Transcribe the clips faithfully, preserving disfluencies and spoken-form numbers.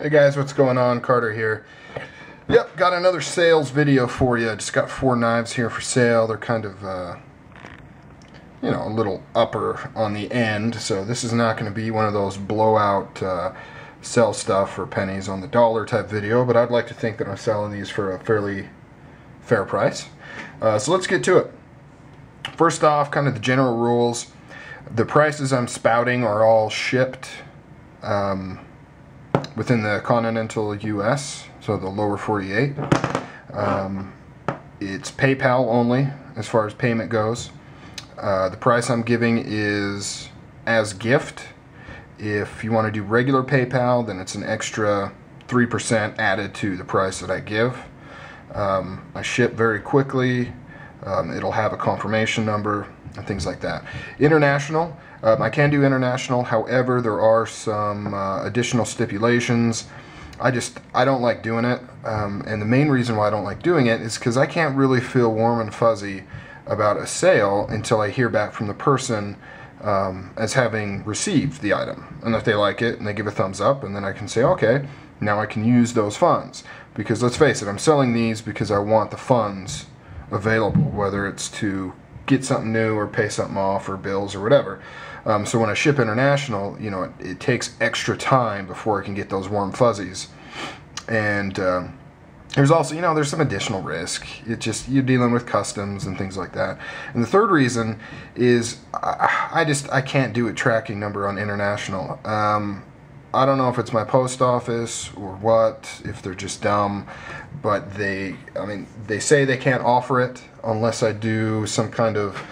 Hey guys, what's going on? Carter here. Yep, got another sales video for you. Just got four knives here for sale. They're kind of, uh, you know, a little upper on the end, so this is not going to be one of those blowout uh, sell stuff for pennies on the dollar type video, but I'd like to think that I'm selling these for a fairly fair price. Uh, so let's get to it. First off, kind of the general rules. The prices I'm spouting are all shipped um, within the continental U S, so the lower forty-eight. Um, it's PayPal only as far as payment goes. Uh, the price I'm giving is as gift. If you want to do regular PayPal, then it's an extra three percent added to the price that I give. Um, I ship very quickly. Um, it'll have a confirmation number and things like that. International, um, I can do international. However, there are some uh, additional stipulations. I just, I don't like doing it. Um, and the main reason why I don't like doing it is because I can't really feel warm and fuzzy about a sale until I hear back from the person um, as having received the item, and if they like it and they give a thumbs up, and then I can say, okay, now I can use those funds. Because let's face it, I'm selling these because I want the funds available, whether it's to get something new or pay something off or bills or whatever. Um, so when I ship international, you know, it, it takes extra time before I can get those warm fuzzies. And um, there's also, you know, there's some additional risk. It just, you're dealing with customs and things like that. And the third reason is I, I just, I can't do a tracking number on international. Um, I don't know if it's my post office or what, if they're just dumb, but they, I mean, they say they can't offer it unless I do some kind of,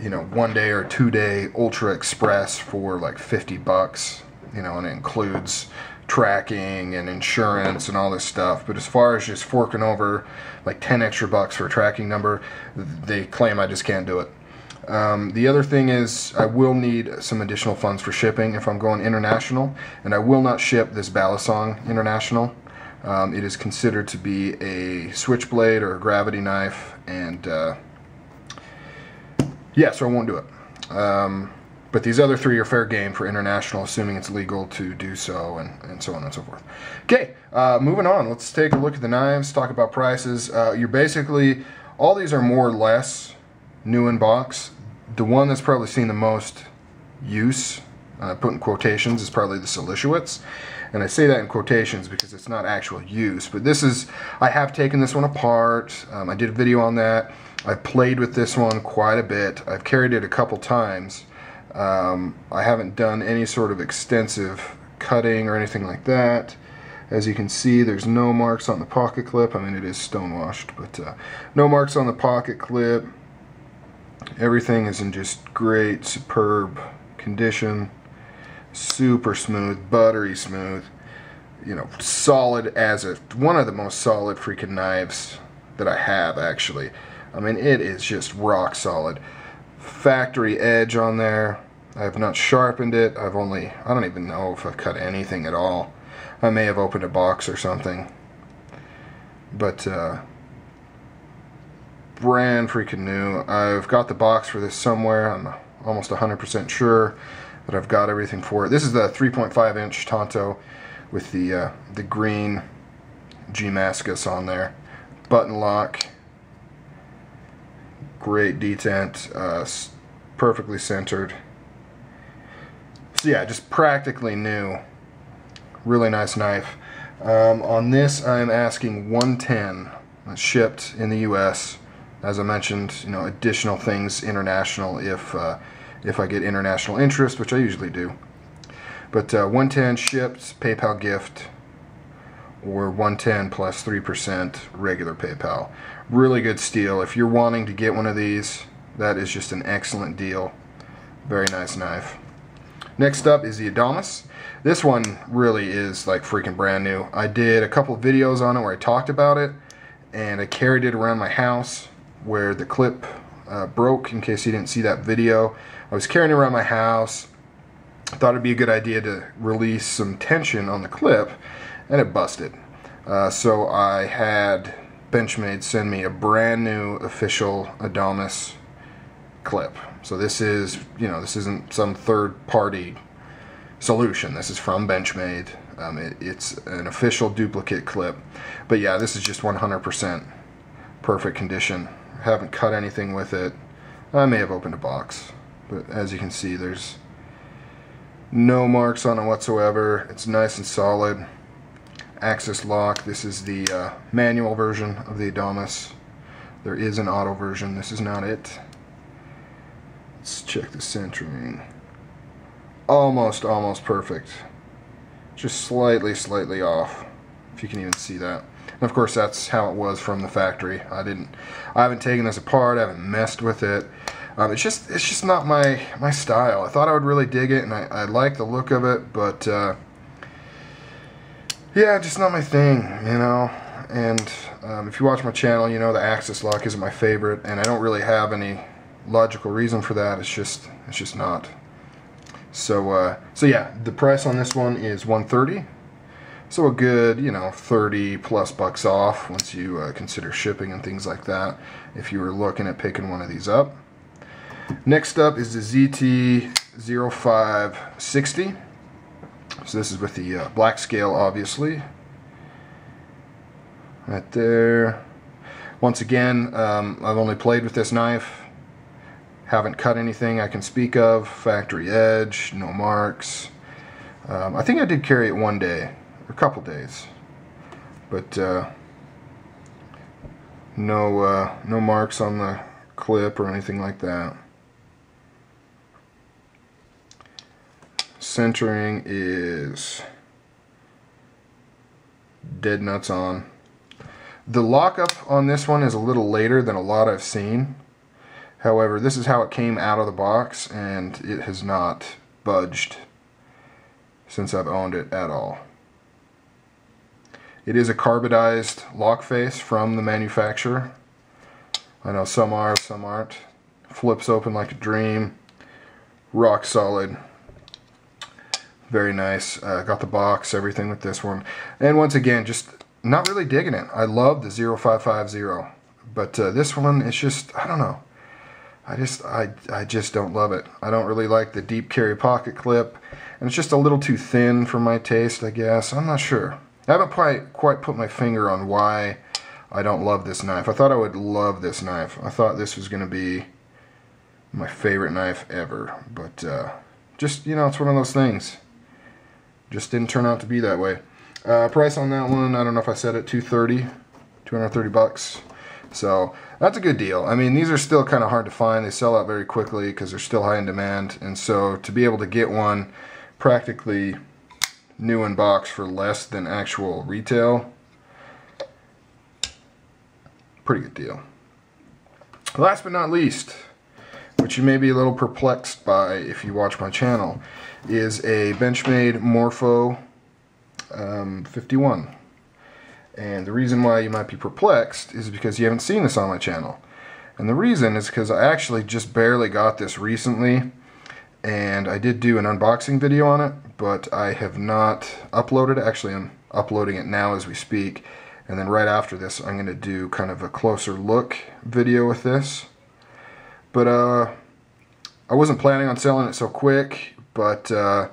you know, one day or two day ultra express for like fifty bucks, you know, and it includes tracking and insurance and all this stuff. But as far as just forking over like ten extra bucks for a tracking number, they claim I just can't do it. Um, the other thing is I will need some additional funds for shipping if I'm going international, and I will not ship this Balisong international. Um, it is considered to be a switchblade or a gravity knife, and uh, yeah, so I won't do it. Um, But these other three are fair game for international, assuming it's legal to do so, and, and so on and so forth. Okay, uh, moving on. Let's take a look at the knives, talk about prices. Uh, you're basically, all these are more or less new in box. The one that's probably seen the most use, uh, put in quotations, is probably the Solisiewicz. And I say that in quotations because it's not actual use. But this is, I have taken this one apart. Um, I did a video on that. I've played with this one quite a bit. I've carried it a couple times. Um, I haven't done any sort of extensive cutting or anything like that. As you can see, there's no marks on the pocket clip. I mean, it is stonewashed, but uh, no marks on the pocket clip. Everything is in just great, superb condition. Super smooth, buttery smooth. You know, solid as a, one of the most solid freaking knives that I have, actually. I mean, it is just rock solid. Factory edge on there. I have not sharpened it. I've only, I don't even know if I've cut anything at all. I may have opened a box or something. But, uh, brand freaking new. I've got the box for this somewhere. I'm almost one hundred percent sure that I've got everything for it. This is the three point five inch Tonto with the, uh, the green G-Mascus on there. Button lock. Great detent, uh, perfectly centered. So yeah, just practically new. Really nice knife. Um, on this, I'm asking one ten. It's shipped in the U S As I mentioned, you know, additional things international if uh, if I get international interest, which I usually do. But uh, one ten shipped, PayPal gift, or one ten plus three percent regular PayPal. Really good steal. If you're wanting to get one of these, that is just an excellent deal. Very nice knife. Next up is the Adamas. This one really is like freaking brand new. I did a couple videos on it where I talked about it, and I carried it around my house where the clip uh, broke, in case you didn't see that video. I was carrying it around my house. I thought it'd be a good idea to release some tension on the clip, and it busted. Uh, so I had Benchmade send me a brand new official Adamas clip. So this is, you know, this isn't some third party solution. This is from Benchmade. Um, it, it's an official duplicate clip. But yeah, this is just one hundred percent perfect condition. Haven't cut anything with it. I may have opened a box, but as you can see, there's no marks on it whatsoever. It's nice and solid. Axis lock. This is the uh, manual version of the Adamas. There is an auto version. This is not it. Let's check the centering. Almost, almost perfect. Just slightly, slightly off. If you can even see that. And of course, that's how it was from the factory. I didn't. I haven't taken this apart. I haven't messed with it. Um, it's just, it's just not my my style. I thought I would really dig it, and I, I like the look of it, but. Uh, Yeah, just not my thing, you know. And um, if you watch my channel, you know the axis lock isn't my favorite, and I don't really have any logical reason for that. It's just, it's just not. So, uh, so yeah, the price on this one is one hundred thirty dollars. So a good, you know, thirty plus bucks off once you uh, consider shipping and things like that. If you were looking at picking one of these up. Next up is the Z T zero five six zero. So this is with the uh, black scale, obviously. Right there. Once again, um, I've only played with this knife. Haven't cut anything I can speak of. Factory edge, no marks. Um, I think I did carry it one day, or a couple days, but uh, no, uh, no marks on the clip or anything like that. Centering is dead nuts on. The lockup on this one is a little later than a lot I've seen. However, this is how it came out of the box, and it has not budged since I've owned it at all. It is a carbidized lock face from the manufacturer. I know some are, some aren't. Flips open like a dream. Rock solid. Very nice. Uh, got the box, everything with this one. And once again, just not really digging it. I love the zero five five zero, but uh, this one, it's just, I don't know. I just, I, I just don't love it. I don't really like the deep carry pocket clip, and it's just a little too thin for my taste, I guess. I'm not sure. I haven't quite, quite put my finger on why I don't love this knife. I thought I would love this knife. I thought this was going to be my favorite knife ever, but uh, just, you know, it's one of those things. Just didn't turn out to be that way. Uh, price on that one, I don't know if I said it, two hundred thirty, two hundred thirty bucks. So that's a good deal. I mean, these are still kind of hard to find. They sell out very quickly because they're still high in demand. And so to be able to get one practically new in box for less than actual retail, pretty good deal. Last but not least, which you may be a little perplexed by if you watch my channel, is a Benchmade Morpho um, fifty-one. And the reason why you might be perplexed is because you haven't seen this on my channel. And the reason is because I actually just barely got this recently, and I did do an unboxing video on it, but I have not uploaded it. Actually, I'm uploading it now as we speak, and then right after this I'm going to do kind of a closer look video with this. But uh, I wasn't planning on selling it so quick, but uh,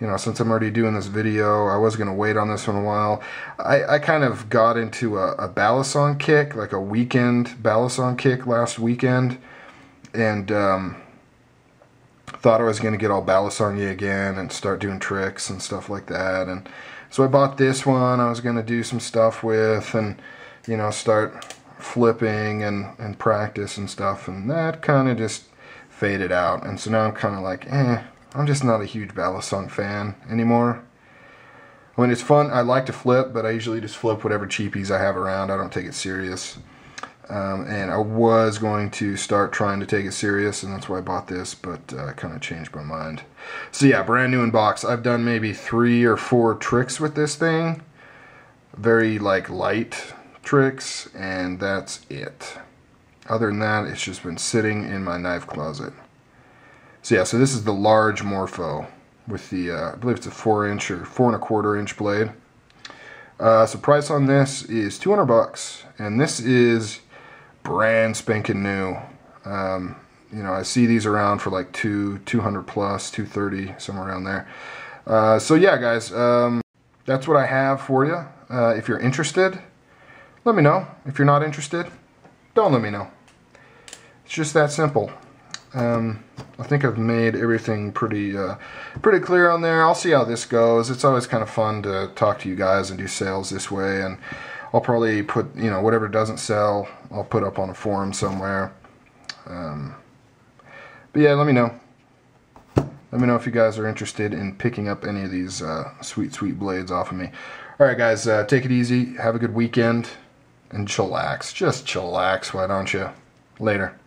you know, since I'm already doing this video, I was going to wait on this one a while. I, I kind of got into a, a balisong kick, like a weekend balisong kick last weekend, and um, thought I was going to get all balisong-y again and start doing tricks and stuff like that. And so I bought this one I was going to do some stuff with, and you know, start flipping and, and practice and stuff, and that kind of just faded out. And so now I'm kind of like, eh, I'm just not a huge balisong fan anymore. I mean, it's fun. I like to flip, but I usually just flip whatever cheapies I have around. I don't take it serious. Um, and I was going to start trying to take it serious, and that's why I bought this, but uh, I kind of changed my mind. So yeah, brand new in box. I've done maybe three or four tricks with this thing. Very like light tricks, and that's it. Other than that, it's just been sitting in my knife closet. So yeah, so this is the large Morpho with the uh, I believe it's a four inch or four and a quarter inch blade. Uh, so price on this is two hundred bucks, and this is brand spanking new. Um, you know, I see these around for like two two hundred plus, two thirty, somewhere around there. Uh, so yeah, guys. Um, that's what I have for you. Uh, if you're interested, let me know. If you're not interested, don't let me know. It's just that simple. Um, I think I've made everything pretty uh, pretty clear on there. I'll see how this goes. It's always kind of fun to talk to you guys and do sales this way, and I'll probably put, you know, whatever doesn't sell, I'll put up on a forum somewhere. Um, but yeah, let me know. Let me know if you guys are interested in picking up any of these uh, sweet, sweet blades off of me. All right, guys, uh, take it easy. Have a good weekend, and chillax. Just chillax, why don't you? Later.